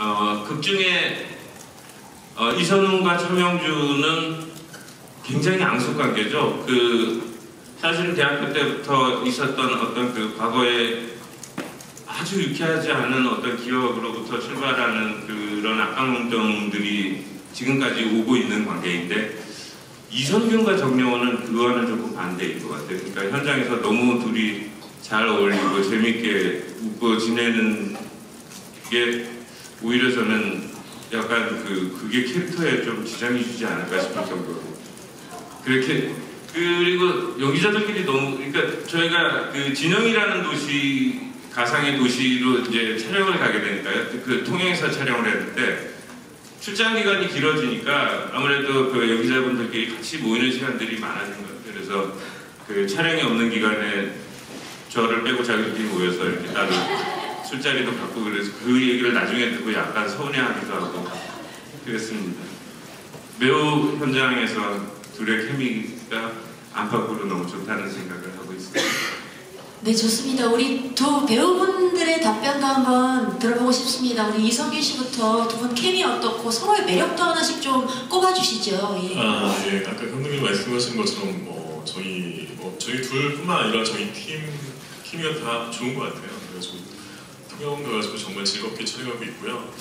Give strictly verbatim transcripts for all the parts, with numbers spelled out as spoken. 어, 극중에 어, 이성웅과 차명주는 굉장히 앙숙관계죠. 그 사실 대학교 때부터 있었던 어떤 그 과거에 아주 유쾌하지 않은 어떤 기억으로부터 출발하는 그런 악감정들이 지금까지 오고 있는 관계인데, 이선균과 정명원은 그거와는 조금 반대인 것 같아요. 그러니까 현장에서 너무 둘이 잘 어울리고 재밌게 웃고 지내는 게 오히려 저는 약간 그, 그게 캐릭터에 좀 지장이 주지 않을까 싶을 정도로. 그렇게, 그리고 연기자들끼리 너무, 그러니까 저희가 그 진영이라는 도시, 가상의 도시로 이제 촬영을 가게 되니까요. 그 통영에서 촬영을 했는데, 출장 기간이 길어지니까 아무래도 그 연기자분들끼리 같이 모이는 시간들이 많아진 것 같아요. 그래서 그 촬영이 없는 기간에 저를 빼고 자기들끼리 모여서 이렇게 따로 술자리도 갖고, 그래서 그 얘기를 나중에 듣고 약간 서운해하기도 하고 그랬습니다. 매우 현장에서 둘의 케미가 안팎으로 너무 좋다는 생각을 하고 있습니다. 네, 좋습니다. 우리 두 배우분들의 답변도 한번 들어보고 싶습니다. 우리 이성균 씨부터 두 분 케미 어떻고 서로의 매력도 하나씩 좀 꼽아주시죠. 예. 아, 예. 아까 감독님 말씀하신 것처럼 뭐 저희 뭐 저희 둘뿐만 아니라 저희 팀 팀이 다 좋은 것 같아요. 그래서 통영도 가지고 정말 즐겁게 촬영하고 있고요.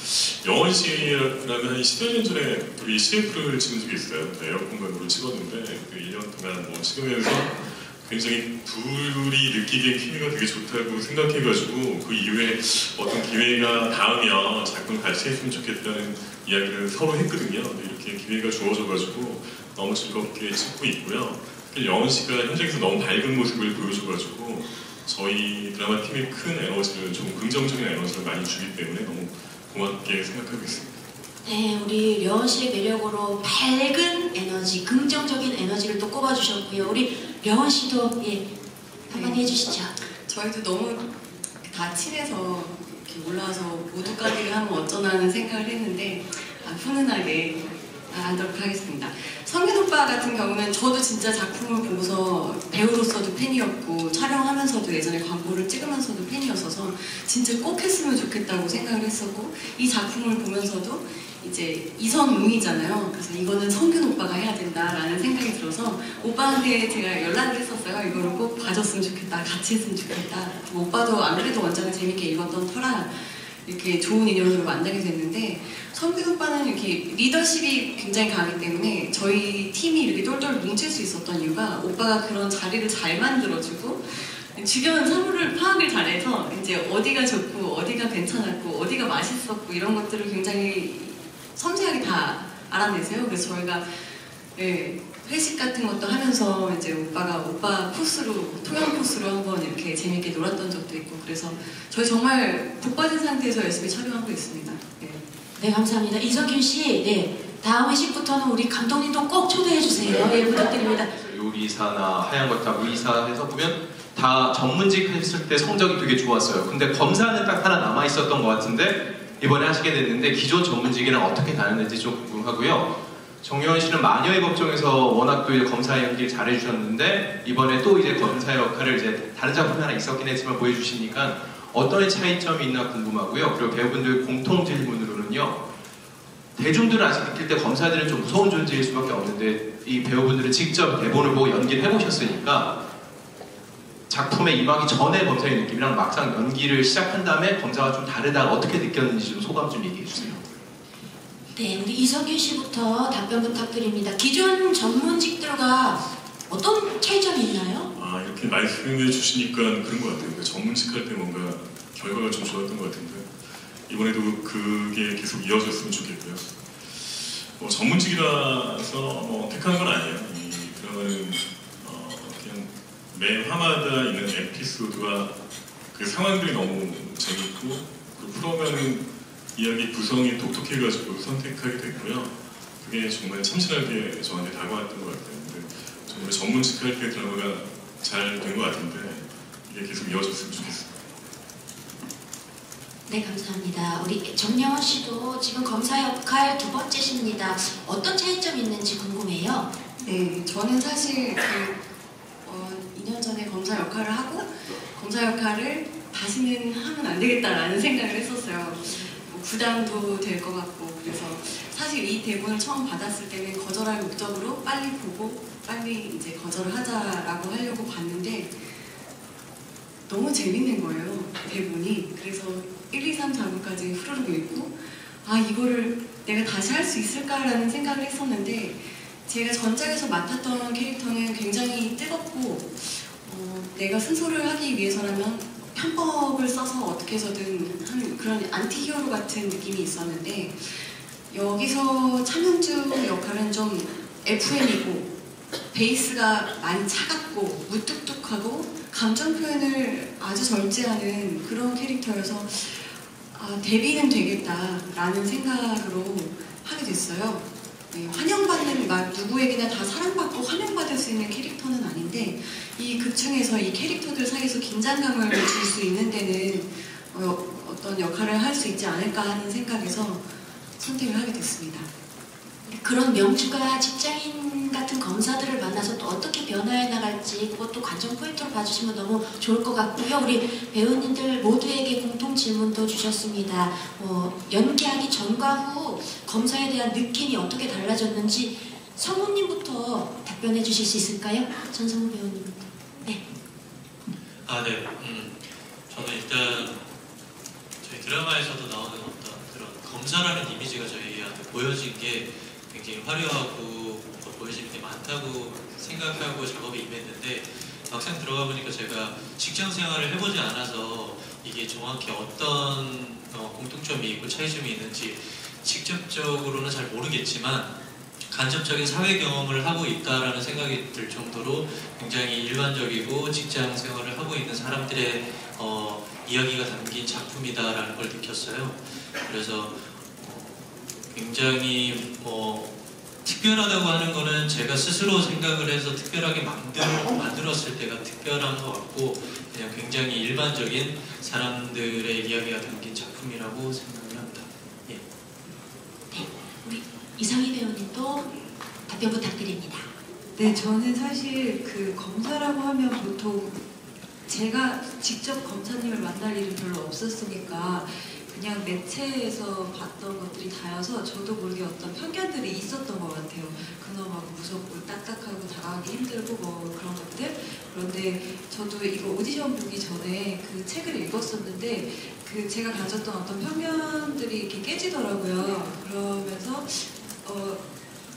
영원 씨라면 한 십여 년 전에 우리 씨에프를 찍은 적이 있어요. 에어컨 광고를 찍었는데 그 일 년 동안 뭐 찍으면서. 굉장히 둘이 느끼기에 케미가 되게 좋다고 생각해가지고 그 이후에 어떤 기회가 닿으면 작품 같이 했으면 좋겠다는 이야기를 서로 했거든요. 이렇게 기회가 주어져가지고 너무 즐겁게 찍고 있고요. 려원 씨가 현장에서 너무 밝은 모습을 보여줘가지고 저희 드라마 팀의 큰 에너지를, 좀 긍정적인 에너지를 많이 주기 때문에 너무 고맙게 생각하고 있습니다. 네, 우리 려원 씨의 매력으로 밝은 에너지, 긍정적인 에너지를 또 꼽아주셨고요. 우리 려원 씨도 예, 한마디 해주시죠. 저희도 너무 다 친해서 이렇게 올라와서 모두까지를 하면 어쩌나는 생각을 했는데 아, 훈훈하게 나가도록 하겠습니다. 성균 오빠 같은 경우는 저도 진짜 작품을 보고서 배우로서도 팬이었고 촬영하면서도 예전에 광고를 찍으면서도 팬이었어서 진짜 꼭 했으면 좋겠다고 생각을 했었고, 이 작품을 보면서도 이제 이성웅이잖아요. 그래서 이거는 성균 오빠가 해야 된다라는 생각이 들어서 오빠한테 제가 연락을 했었어요. 이거를 꼭 봐줬으면 좋겠다, 같이 했으면 좋겠다. 오빠도 안 그래도 원작을 재밌게 읽었던 터라 이렇게 좋은 인연으로 만나게 됐는데, 성균 오빠는 이렇게 리더십이 굉장히 강하기 때문에 저희 팀이 이렇게 똘똘 뭉칠 수 있었던 이유가 오빠가 그런 자리를 잘 만들어주고 주변 사물을 파악을 잘해서 이제 어디가 좋고 어디가 괜찮았고 어디가 맛있었고 이런 것들을 굉장히 섬세하게 다 알아내세요. 그래서 저희가 예, 회식 같은 것도 하면서 이제 오빠가 오빠 코스로, 통영 코스로 한번 이렇게 재밌게 놀았던 적도 있고, 그래서 저희 정말 복 받은 상태에서 열심히 촬영하고 있습니다. 네, 네, 감사합니다. 이성균 씨, 네, 다음 회식부터는 우리 감독님도 꼭 초대해 주세요. 네, 예, 부탁드립니다. 요리사나 하얀 것 다 요리사 해서 보면 다 전문직 했을 때 성적이 되게 좋았어요. 근데 검사는 딱 하나 남아 있었던 것 같은데 이번에 하시게 됐는데 기존 전문직이랑 어떻게 다른지 좀 궁금하고요. 정명원 씨는 마녀의 법정에서 워낙 또 이제 검사의 연기를 잘해주셨는데 이번에 또 이제 검사의 역할을 이제 다른 작품 하나 있었긴 했지만 보여주시니까 어떤 차이점이 있나 궁금하고요. 그리고 배우분들 공통 질문으로는요, 대중들은 아직 느낄 때 검사들은 좀 무서운 존재일 수밖에 없는데 이 배우분들은 직접 대본을 보고 연기를 해보셨으니까 작품에 임하기 전에 검사의 느낌이랑 막상 연기를 시작한 다음에 검사가 좀 다르다, 어떻게 느꼈는지 좀 소감 좀 얘기해 주세요. 네, 우리 이성균 씨부터 답변 부탁드립니다. 기존 전문직들과 어떤 차이점이 있나요? 아, 이렇게 말씀해 주시니까 그런 것 같아요. 그러니까 전문직 할 때 뭔가 결과가 좀 좋았던 것 같은데 이번에도 그게 계속 이어졌으면 좋겠고요. 뭐 전문직이라서 뭐 택한 건 아니에요. 이 드라마는 매 화마다 있는 에피소드와 그 상황들이 너무 재밌고 그 풀어가는 이야기 구성이 독특해가지고 선택하게 됐고요. 그게 정말 참신하게 저한테 다가왔던 것 같아요. 근데 정말 전문직 할 때 드라마가 잘 된 것 같은데 이게 계속 이어졌으면 좋겠습니다. 네, 감사합니다. 우리 정명원 씨도 지금 검사 역할 두 번째십니다. 어떤 차이점이 있는지 궁금해요. 네, 저는 사실 그 이 년 전에 검사 역할을 하고 검사 역할을 다시는 하면 안 되겠다라는 생각을 했었어요. 뭐 부담도 될 것 같고, 그래서 사실 이 대본을 처음 받았을 때는 거절할 목적으로 빨리 보고 빨리 이제 거절하자라고 하려고 봤는데 너무 재밌는 거예요, 대본이. 그래서 일, 이, 삼, 사부까지 후루룩 읽고, 아, 이거를 내가 다시 할 수 있을까라는 생각을 했었는데, 제가 전작에서 맡았던 캐릭터는 굉장히 뜨겁고, 어, 내가 승소를 하기 위해서라면 편법을 써서 어떻게 해서든 하는 그런 안티 히어로 같은 느낌이 있었는데, 여기서 차현주 역할은 좀 에프엠이고 베이스가 많이 차갑고 무뚝뚝하고 감정 표현을 아주 절제하는 그런 캐릭터여서, 아, 데뷔는 되겠다라는 생각으로 하게 됐어요. 네, 환영받는, 막 누구에게나 다 사랑받고 환영받을 수 있는 캐릭터는 아닌데, 이 극 중에서 이 캐릭터들 사이에서 긴장감을 줄 수 있는 데는 어, 어떤 역할을 할 수 있지 않을까 하는 생각에서 선택을 하게 됐습니다. 그런 명주가 직장인 같은 검사들을 만나서 또 어떻게 변화해 나갈지, 그것도 관전 포인트로 봐주시면 너무 좋을 것 같고요. 우리 배우님들 모두에게 공통 질문도 주셨습니다. 어, 연기하기 전과 후 검사에 대한 느낌이 어떻게 달라졌는지 성우님부터 답변해 주실 수 있을까요? 전성우 배우님부터. 네. 아, 네. 음, 저는 일단 저희 드라마에서도 나오는 어떤 그런 검사라는 이미지가 저희한테 보여진 게 되게 화려하고 뭔가 보여지는 게 많다고 생각하고 작업에 임했는데, 막상 들어가 보니까 제가 직장 생활을 해보지 않아서 이게 정확히 어떤 어, 공통점이 있고 차이점이 있는지 직접적으로는 잘 모르겠지만 간접적인 사회 경험을 하고 있다라는 생각이 들 정도로 굉장히 일반적이고 직장 생활을 하고 있는 사람들의 어, 이야기가 담긴 작품이다라는 걸 느꼈어요. 그래서 굉장히 뭐 특별하다고 하는 거는 제가 스스로 생각을 해서 특별하게 만들어, 만들었을 때가 특별한 것 같고, 그냥 굉장히 일반적인 사람들의 이야기가 담긴 작품이라고 생각을 합니다. 예. 네, 우리 이상희 배우님도 답변 부탁드립니다. 네, 저는 사실 그 검사라고 하면 보통 제가 직접 검사님을 만날 일은 별로 없었으니까 그냥 매체에서 봤던 것들이 다여서 저도 모르게 어떤 편견들이 있었던 것 같아요. 그놈하고 무섭고 딱딱하고 다가가기 힘들고 뭐 그런 것들. 그런데 저도 이거 오디션 보기 전에 그 책을 읽었었는데 그 제가 가졌던 어떤 편견들이 이렇게 깨지더라고요. 그러면서 어,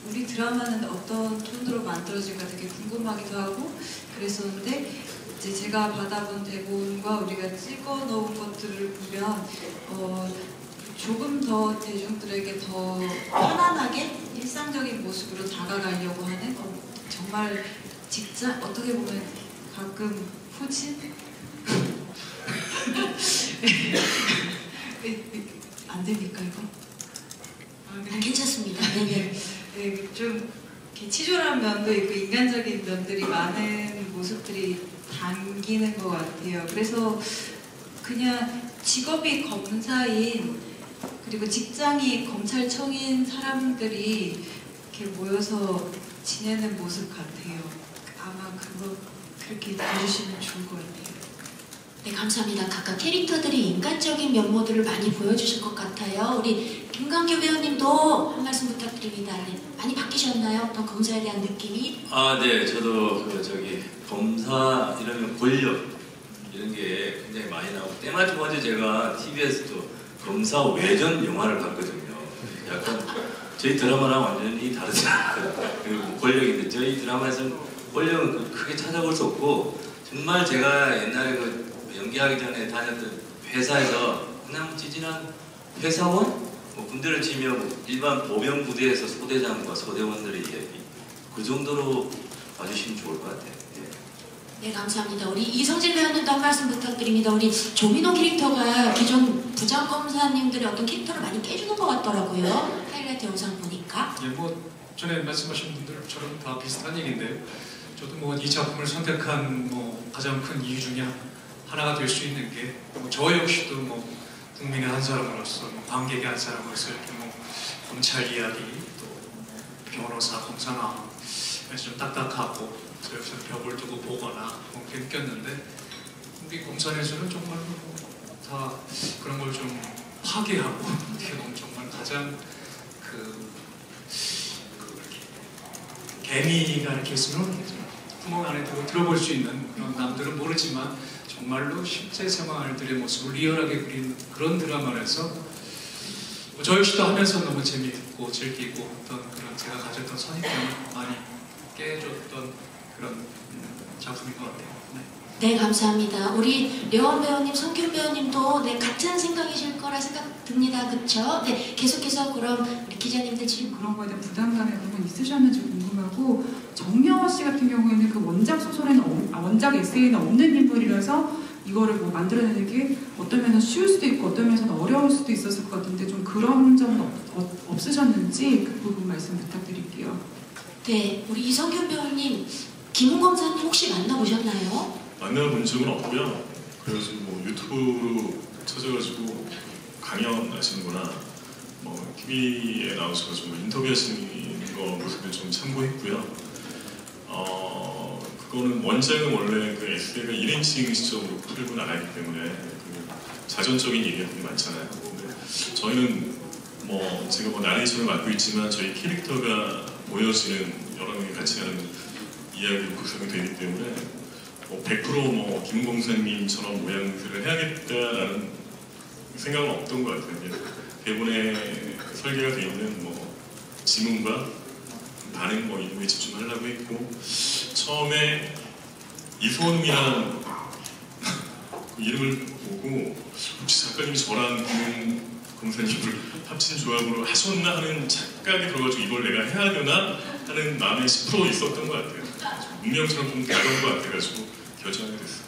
우리 드라마는 어떤 톤으로 만들어질까 되게 궁금하기도 하고 그랬었는데, 이제 제가 받아본 대본과 우리가 찍어 넣은 것들을 보면 어, 조금 더 대중들에게 더 편안하게 일상적인 모습으로 다가가려고 하는, 어, 정말 직장, 어떻게 보면 가끔 후진? 안 됩니까 이거? 아, 네. 괜찮습니다. 네네. 네, 좀 이렇게 치졸한 면도 있고 인간적인 면들이 많은 모습들이 당기는 것 같아요. 그래서 그냥 직업이 검사인, 그리고 직장이 검찰청인 사람들이 이렇게 모여서 지내는 모습 같아요. 아마 그거 그렇게 봐주시면 좋을 것 같아요. 네, 감사합니다. 각각 캐릭터들이 인간적인 면모들을 많이 보여주실 것 같아요. 우리 김광규 배우님도 한 말씀 부탁드립니다. 네, 많이 바뀌셨나요? 어떤 검사에 대한 느낌이? 아, 네, 저도 그 저기 검사 이러면 권력 이런 게 굉장히 많이 나오고, 때마침 어제 제가 티비에서도 검사 외전 영화를 봤거든요. 약간 저희 드라마랑 완전히 다르지 않아요. 그리고 권력인데 저희 드라마에서는 권력은 크게 찾아볼 수 없고, 정말 제가 옛날에 그 연기하기 전에 다녔던 회사에서 그냥 찌질한 회사원? 뭐 군대를 치며 일반 보병 부대에서 소대장과 소대원들의 이야기, 그 정도로 봐주시면 좋을 것 같아요. 네, 감사합니다. 우리 이성진 배우님도 한 말씀 부탁드립니다. 우리 조민호 캐릭터가 기존 부장검사님들의 어떤 캐릭터를 많이 깨주는 것 같더라고요. 하이라이트 영상 보니까. 예, 뭐 전에 말씀하신 분들처럼 다 비슷한 얘기인데, 저도 뭐 이 작품을 선택한 뭐 가장 큰 이유 중에 하나가 될 수 있는 게, 뭐 저 역시도 뭐 국민의 한 사람으로서, 뭐 관객의 한 사람으로서 이렇게 뭐 검찰 이야기, 또 변호사, 검사나 좀 딱딱하고 그래서 벽을 두고 보거나 그렇게 느꼈는데, 우리 검찰에서는 정말 다 그런 걸 좀 파괴하고 어떻게 보면 정말 가장 그, 그 개미가 이렇게 쓰는 구멍 안에 들어볼 수 있는 그런 남들은 모르지만 정말로 실제 생활들의 모습을 리얼하게 그린 그런 드라마라서 저 역시도 하면서 너무 재미있고 즐기고 어떤 그런 제가 가졌던 선입견을 많이 깨줬던 그런 작품인 것 같아요. 네, 네 감사합니다. 우리 려원 배우님, 성균 배우님도 네, 같은 생각이실 거라 생각 듭니다. 그렇죠? 네, 계속해서 그럼 우리 기자님들 지금 그런 거에 대한 부담감의 부분 있으셨는지 궁금하고, 정명원 씨 같은 경우에는 그 원작 소설에는 원작 에세이는 없는 인물이라서 이거를 뭐 만들어내는 게 어떤 면에서는 쉬울 수도 있고 어떤 면에서는 어려울 수도 있었을 것 같은데 좀 그런 점은 없, 어, 없으셨는지 그 부분 말씀 부탁드릴게요. 네, 우리 이성균 배우님, 김웅 검사님 혹시 만나보셨나요? 만나본 적은 없고요. 그래서 뭐 유튜브로 찾아가지고 강연하시는거나 뭐 티비에 나오셔서 좀 인터뷰하시는 거 모습을 좀 참고했고요. 어... 그거는 원작은 원래 그 에세이가 일 인칭 시점으로 풀고 나가기 때문에 그 자전적인 얘기가 되게 많잖아요. 근데 저희는 뭐 제가 뭐 나레이션을 맡고 있지만 저희 캐릭터가 모여지는 여러 명이 같이 하는 이야기로 구성이 되기 때문에 뭐 백 퍼센트 뭐 김공사님처럼 모양새를 해야겠다라는 생각은 없던 것 같아요. 대본에 설계가 되어 있는 뭐 지문과 반응 뭐 이런 데 집중하려고 했고, 처음에 이소원이라는 그 이름을 보고 혹시 작가님이 저랑 김 검사님을 합친 조합으로 하셨나 하는 착각이 들어가지고 이걸 내가 해야 되나 하는 마음에 십 퍼센트 있었던 것 같아요. 운명처럼 좀 다른 것 같아가지고 결정하게 됐어요.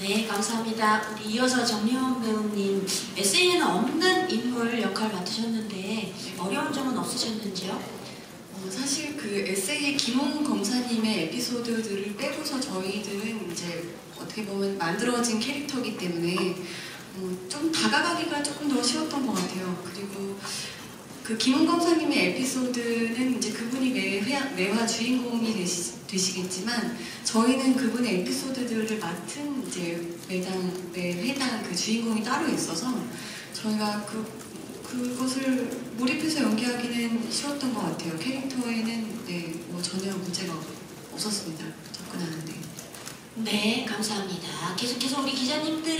네, 감사합니다. 우리 이어서 정명원 배우님, 에세이에는 없는 인물 역할 맡으셨는데 어려운 점은 없으셨는지요? 사실 그 에세이 김홍 검사님의 에피소드들을 빼고서 저희들은 이제 어떻게 보면 만들어진 캐릭터이기 때문에 어 좀 다가가기가 조금 더 쉬웠던 것 같아요. 그리고 그 김홍 검사님의 에피소드는 이제 그분이 매화, 매화 주인공이 되시, 되시겠지만 저희는 그분의 에피소드들을 맡은 이제 매장, 매회당 그 주인공이 따로 있어서 저희가 그 그것을 몰입해서 연기하기는 쉬웠던 것 같아요. 캐릭터에는 네, 뭐 전혀 문제가 없었습니다. 접근하는데. 네, 감사합니다. 계속해서 우리 기자님들이